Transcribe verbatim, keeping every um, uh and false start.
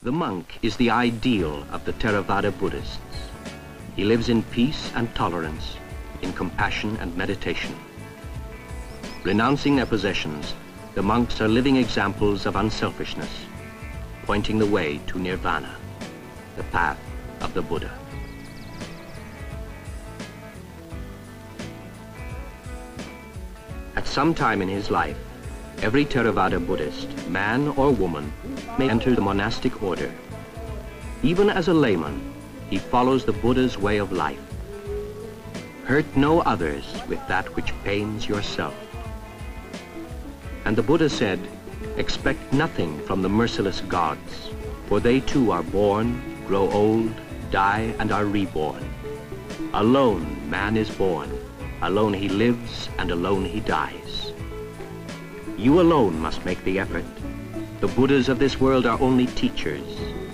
The monk is the ideal of the Theravada Buddhists. He lives in peace and tolerance, in compassion and meditation. Renouncing their possessions, the monks are living examples of unselfishness, pointing the way to Nirvana, the path of the Buddha. At some time in his life, every Theravada Buddhist, man or woman, may enter the monastic order. Even as a layman, he follows the Buddha's way of life. Hurt no others with that which pains yourself. And the Buddha said, expect nothing from the merciless gods, for they too are born, grow old, die, and are reborn. Alone man is born, alone he lives, and alone he dies. You alone must make the effort. The Buddhas of this world are only teachers.